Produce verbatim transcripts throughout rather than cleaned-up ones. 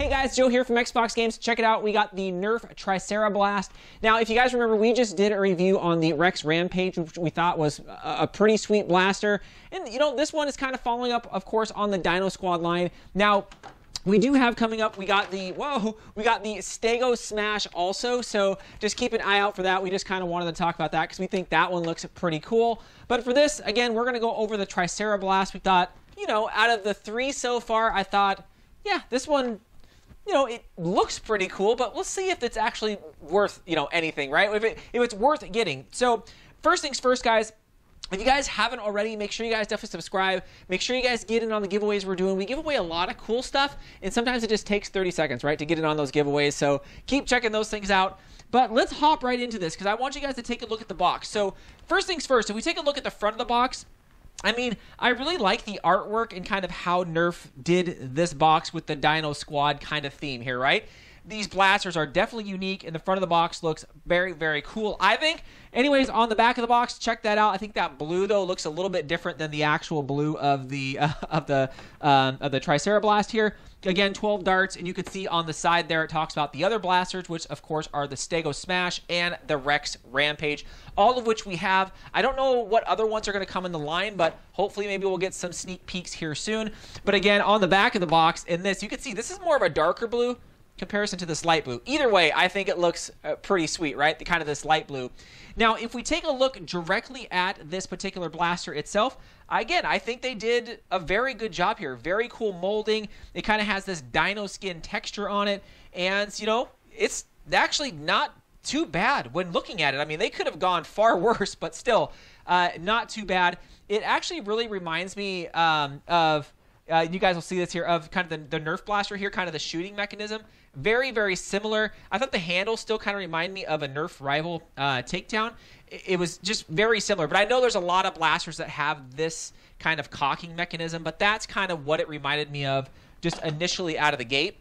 Hey guys, Joe here from XFox Games. Check it out. We got the Nerf Tricera Blast. Now, if you guys remember, we just did a review on the Rex Rampage, which we thought was a pretty sweet blaster. And, you know, this one is kind of following up, of course, on the Dino Squad line. Now, we do have coming up, we got the, whoa, we got the Stego Smash also, so just keep an eye out for that. We just kind of wanted to talk about that because we think that one looks pretty cool. But for this, again, we're going to go over the Tricera Blast. We thought, you know, out of the three so far, I thought, yeah, this one, you know, it looks pretty cool, but we'll see if it's actually worth, you know, anything, right? If, it, if it's worth getting. So first things first, guys. If you guys haven't already, make sure you guys definitely subscribe. Make sure you guys get in on the giveaways we're doing. We give away a lot of cool stuff, and sometimes it just takes thirty seconds, right, to get in on those giveaways. So keep checking those things out. But let's hop right into this because I want you guys to take a look at the box. So first things first, if we take a look at the front of the box, I mean, I really like the artwork and kind of how Nerf did this box with the Dino Squad kind of theme here, right? These blasters are definitely unique, and the front of the box looks very, very cool, I think. Anyways, on the back of the box, check that out. I think that blue, though, looks a little bit different than the actual blue of the uh, of the um, of the Tricera Blast here. Again, twelve darts, and you can see on the side there it talks about the other blasters, which, of course, are the Stego Smash and the Rex Rampage, all of which we have. I don't know what other ones are going to come in the line, but hopefully maybe we'll get some sneak peeks here soon. But again, on the back of the box in this, you can see this is more of a darker blue comparison to this light blue. Either way, I think it looks uh, pretty sweet, right? The kind of this light blue. Now, if we take a look directly at this particular blaster itself, again, I think they did a very good job here. Very cool molding. It kind of has this dino skin texture on it, and, you know, it's actually not too bad when looking at it. I mean, they could have gone far worse, but still, uh, not too bad. It actually really reminds me um, of Uh, you guys will see this here, of kind of the, the Nerf blaster here, kind of the shooting mechanism. Very, very similar. I thought the handle still kind of reminded me of a Nerf Rival uh, takedown. It, it was just very similar. But I know there's a lot of blasters that have this kind of cocking mechanism, but that's kind of what it reminded me of just initially out of the gate.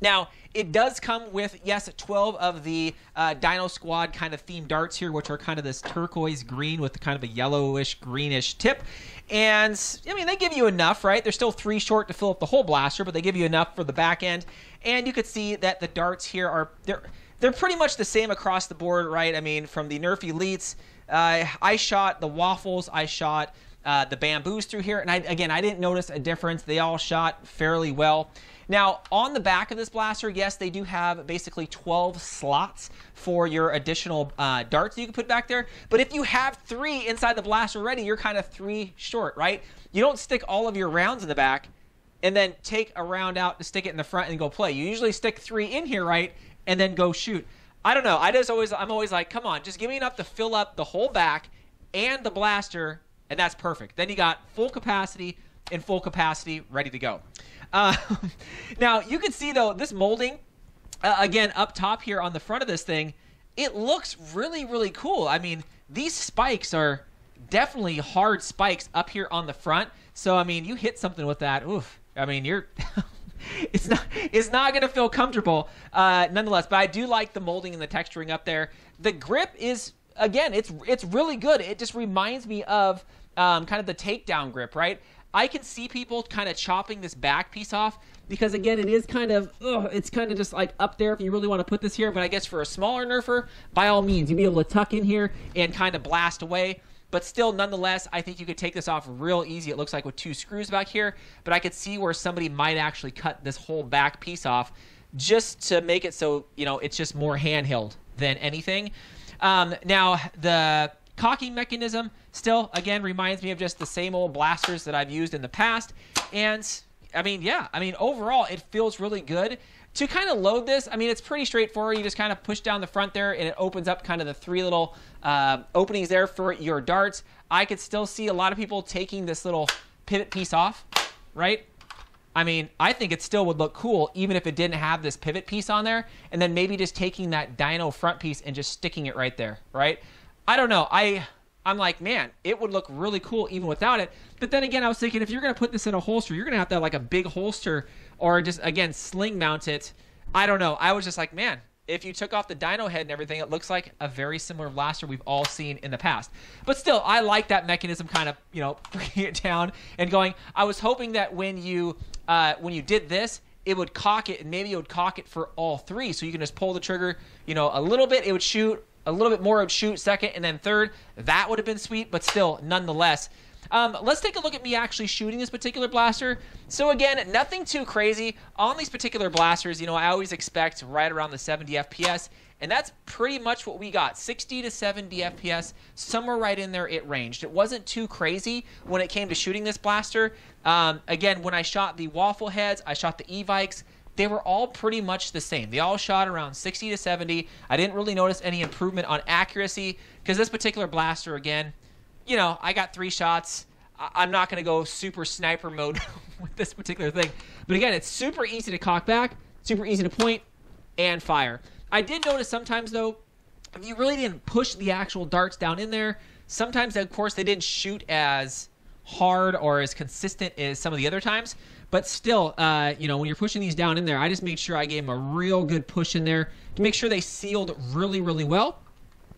Now, it does come with, yes, twelve of the uh, Dino Squad kind of themed darts here, which are kind of this turquoise green with kind of a yellowish, greenish tip. And, I mean, they give you enough, right? There's still three short to fill up the whole blaster, but they give you enough for the back end. And you could see that the darts here are, they're, they're pretty much the same across the board, right? I mean, from the Nerf Elites, uh, I shot the waffles, I shot uh, the bamboos through here. And, I, again, I didn't notice a difference. They all shot fairly well. Now, on the back of this blaster, yes, they do have basically twelve slots for your additional uh, darts that you can put back there. But if you have three inside the blaster already, you're kind of three short, right? You don't stick all of your rounds in the back and then take a round out to stick it in the front and go play. You usually stick three in here, right, and then go shoot. I don't know. I just always, I'm always like, come on, just give me enough to fill up the whole back and the blaster, and that's perfect. Then you got full capacity in full capacity, ready to go. Uh, now, you can see, though, this molding, uh, again, up top here on the front of this thing, it looks really, really cool. I mean, these spikes are definitely hard spikes up here on the front. So, I mean, you hit something with that, oof. I mean, you're... It's not, it's not going to feel comfortable, uh, nonetheless. But I do like the molding and the texturing up there. The grip is, again, it's, it's really good. It just reminds me of um, kind of the takedown grip, right? I can see people kind of chopping this back piece off because, again, it is kind of, ugh, it's kind of just like up there if you really want to put this here. But I guess for a smaller Nerfer, by all means, you'd be able to tuck in here and kind of blast away. But still, nonetheless, I think you could take this off real easy. It looks like with two screws back here. But I could see where somebody might actually cut this whole back piece off just to make it so, you know, it's just more handheld than anything. Um, now, the cocking mechanism still, again, reminds me of just the same old blasters that I've used in the past. And, I mean, yeah, I mean, overall, it feels really good. To kind of load this, I mean, it's pretty straightforward. You just kind of push down the front there, and it opens up kind of the three little uh, openings there for your darts. I could still see a lot of people taking this little pivot piece off, right? I mean, I think it still would look cool even if it didn't have this pivot piece on there, and then maybe just taking that dino front piece and just sticking it right there, right? I don't know. I, I'm like, man, it would look really cool even without it. But then again, I was thinking if you're going to put this in a holster, you're going to have to have like a big holster or just, again, sling mount it. I don't know. I was just like, man, if you took off the dino head and everything, it looks like a very similar blaster we've all seen in the past. But still, I like that mechanism kind of, you know, bringing it down and going. I was hoping that when you, uh, when you did this, it would cock it, and maybe it would cock it for all three. So you can just pull the trigger, you know, a little bit, it would shoot, a little bit more it would shoot, second, and then third. That would have been sweet, but still, nonetheless. Um, let's take a look at me actually shooting this particular blaster. So again, nothing too crazy on these particular blasters. You know, I always expect right around the seventy F P S, and that's pretty much what we got, sixty to seventy F P S, somewhere right in there it ranged. It wasn't too crazy when it came to shooting this blaster. Um, again, when I shot the waffle heads, I shot the e-vikes, they were all pretty much the same. They all shot around sixty to seventy. I didn't really notice any improvement on accuracy because this particular blaster, again, you know, I got three shots. I'm not going to go super sniper mode with this particular thing. But again, it's super easy to cock back, super easy to point, and fire. I did notice sometimes, though, if you really didn't push the actual darts down in there, sometimes, of course, they didn't shoot as hard or as consistent as some of the other times. But still, uh, you know, when you're pushing these down in there, I just made sure I gave them a real good push in there to make sure they sealed really, really well.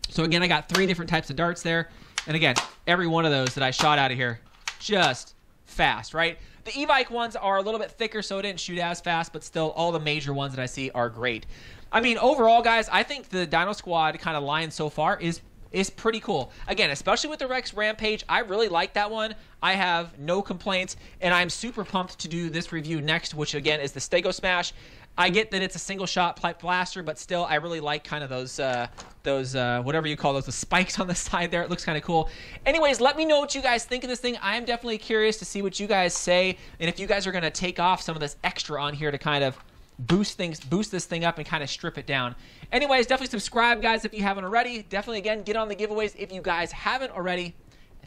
So again, I got three different types of darts there. And again, every one of those that I shot out of here, just fast, right? The e-bike ones are a little bit thicker, so it didn't shoot as fast, but still all the major ones that I see are great. I mean, overall, guys, I think the Dino Squad kind of line so far is is pretty cool. Again, especially with the Rex Rampage, I really like that one. I have no complaints, and I'm super pumped to do this review next, which again is the Stego Smash. I get that it's a single-shot blaster, but still, I really like kind of those, uh, those uh, whatever you call those, the spikes on the side there. It looks kind of cool. Anyways, let me know what you guys think of this thing. I'm definitely curious to see what you guys say, and if you guys are going to take off some of this extra on here to kind of boost things, boost this thing up and kind of strip it down. Anyways, definitely subscribe, guys, if you haven't already. Definitely, again, get on the giveaways if you guys haven't already.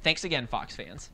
Thanks again, Fox fans.